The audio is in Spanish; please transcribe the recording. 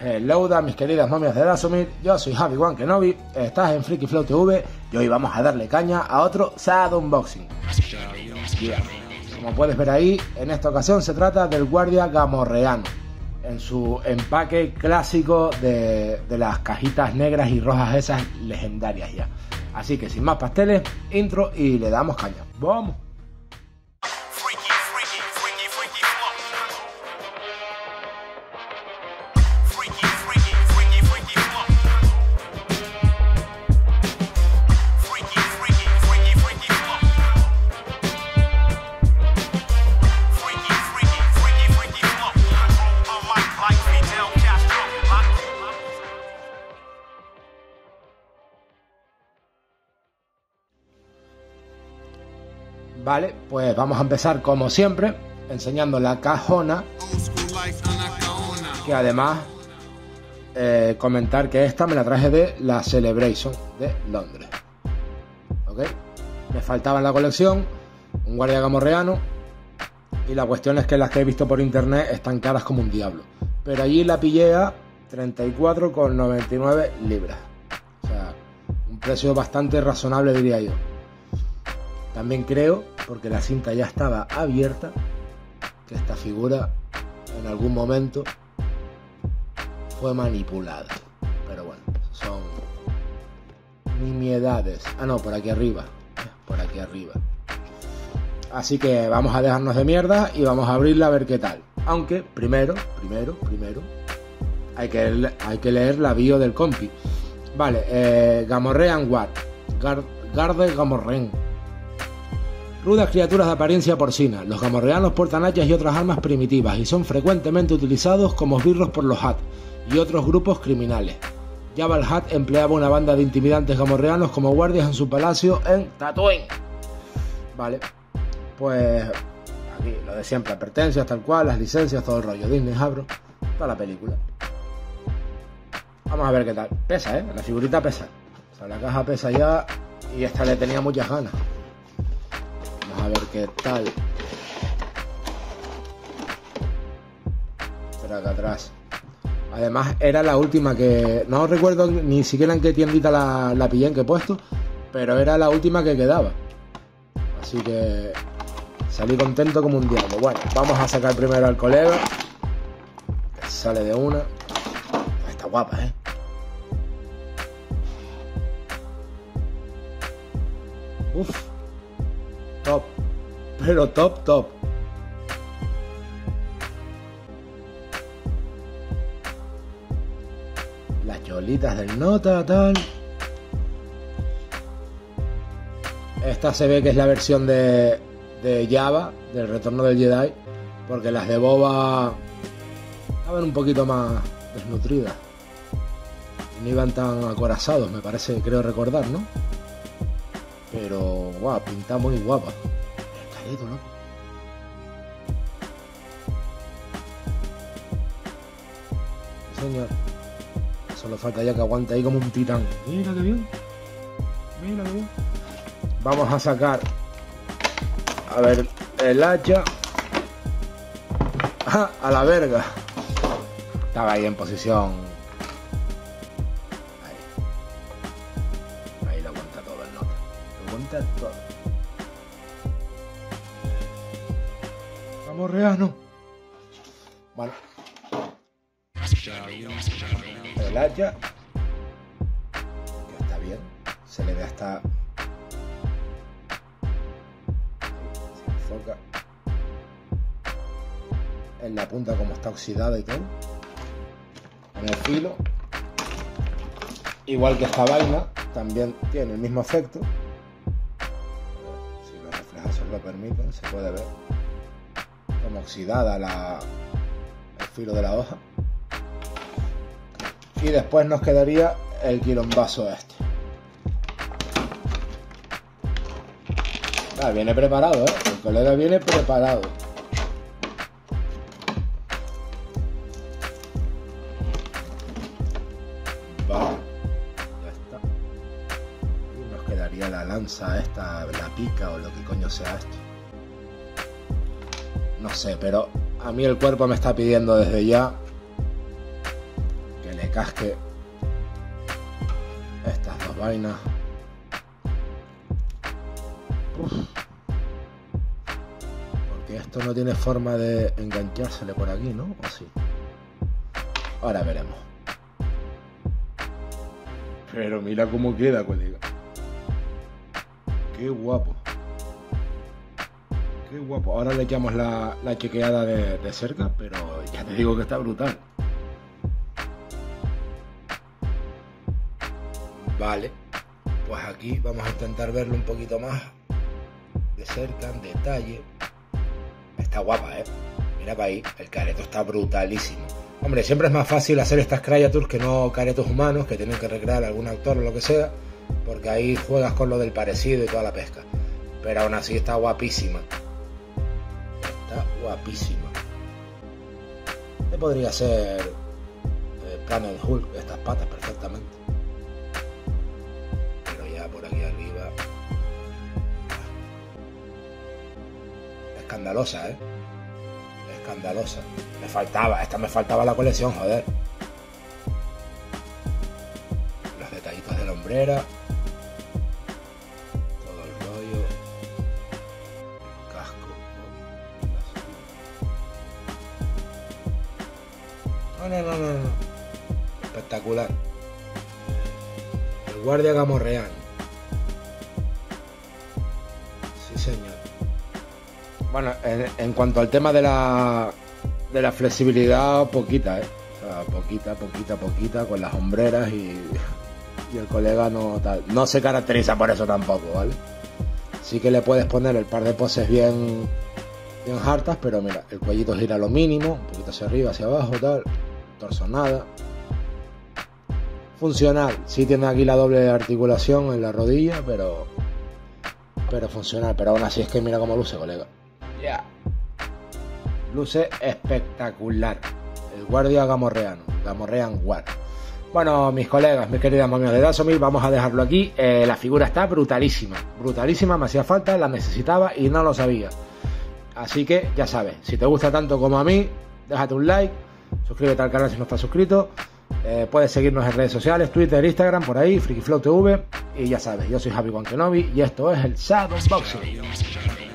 Hello, mis queridas momias de Dazomir, yo soy Javi Wan Kenobi, estás en Friki Flow TV y hoy vamos a darle caña a otro Shadow Unboxing. Como puedes ver ahí, en esta ocasión se trata del guardia Gamorreano, en su empaque clásico de las cajitas negras y rojas esas legendarias ya. Así que sin más pasteles, intro y le damos caña. ¡Vamos! Vale, pues vamos a empezar como siempre, enseñando la cajona, que además comentar que esta me la traje de la Celebration de Londres. ¿Ok? Me faltaba en la colección un guardia gamorreano y la cuestión es que las que he visto por internet están caras como un diablo. Pero allí la pillé a 34,99 libras. O sea, un precio bastante razonable diría yo. También creo, porque la cinta ya estaba abierta, que esta figura en algún momento fue manipulada. Pero bueno, son nimiedades. Ah, no, por aquí arriba. Por aquí arriba. Así que vamos a dejarnos de mierda y vamos a abrirla a ver qué tal. Aunque primero, hay que leer la bio del compi. Vale, Gamorrean Guard. Guard Gamorrean. Rudas criaturas de apariencia porcina, los gamorreanos portan hachas y otras armas primitivas y son frecuentemente utilizados como esbirros por los Hutt y otros grupos criminales. Jabba el Hutt empleaba una banda de intimidantes gamorreanos como guardias en su palacio en Tatooine. Vale, pues aquí lo de siempre, pertenencias tal cual, las licencias, todo el rollo, Disney, Hasbro, toda la película. Vamos a ver qué tal. Pesa, la figurita pesa. O sea, la caja pesa ya y esta le tenía muchas ganas. A ver qué tal. Espera, acá atrás. Además era la última que... No recuerdo ni siquiera en qué tiendita la pillé, en qué puesto, pero era la última que quedaba. Así que salí contento como un diablo. Bueno, vamos a sacar primero al colega, que sale de una. Está guapa, ¿eh? Uf. Top, pero top. Las cholitas del nota, tal. Esta se ve que es la versión de Jabba, del Retorno del Jedi, porque las de Boba estaban un poquito más desnutridas. No iban tan acorazados, me parece, creo recordar, ¿no? Pero, guau, pinta muy guapa. Carito, ¿no? Señor. Solo falta ya que aguante ahí como un titán. Mira qué bien. Mira qué bien. Vamos a sacar. A ver, el hacha. ¡Ah! A la verga. Estaba ahí en posición. Gamorreano. Bueno, el hacha, que está bien, se le ve hasta, se enfoca en la punta como está oxidada y todo, en el filo, igual que esta vaina, también tiene el mismo efecto. Lo permiten, se puede ver como oxidada el filo de la hoja. Y después nos quedaría el quilombazo este. Ah, viene preparado, el colega viene preparado. Vale, ya está. Y nos quedaría la lanza esta, la pica o lo que coño sea esto, no sé, pero a mí el cuerpo me está pidiendo desde ya se casque estas dos vainas. Uf. Porque esto no tiene forma de enganchársele por aquí, ¿no? ¿O sí? Ahora veremos. Pero mira cómo queda, colega. Qué guapo. Qué guapo. Ahora le echamos la chequeada de cerca, pero ya te digo que está brutal. Vale, pues aquí vamos a intentar verlo un poquito más de cerca, en detalle. Está guapa, ¿eh? Mira para ahí, el careto está brutalísimo. Hombre, siempre es más fácil hacer estas creatures que no caretos humanos, que tienen que recrear algún actor o lo que sea, porque ahí juegas con lo del parecido y toda la pesca. Pero aún así está guapísima. Está guapísima. Este podría ser el plano de Hulk, estas patas perfectamente. Por aquí arriba, escandalosa, escandalosa. Me faltaba, esta me faltaba la colección, joder. Los detallitos de la hombrera, todo el rollo, el casco. No. Espectacular. El guardia Gamorreano. Bueno, en cuanto al tema de la flexibilidad, poquita, ¿eh? O sea, poquita, con las hombreras y el colega no se caracteriza por eso tampoco, ¿vale? Sí que le puedes poner el par de poses bien hartas, pero mira, el cuellito gira lo mínimo, un poquito hacia arriba, hacia abajo, tal, torso nada. Funcional, sí tiene aquí la doble articulación en la rodilla, pero funcional, pero aún así es que mira cómo luce, colega. Ya, luce espectacular el guardia gamorreano, Gamorrean Guard. Bueno, mis colegas, mis queridas mamias de Dazomir, vamos a dejarlo aquí. La figura está brutalísima, me hacía falta, la necesitaba y no lo sabía. Así que ya sabes, si te gusta tanto como a mí, déjate un like, suscríbete al canal si no estás suscrito. Puedes seguirnos en redes sociales, Twitter, Instagram, por ahí, Friki Flow TV. Y ya sabes, yo soy Javi Wan Kenobi y esto es el Shadow Boxing.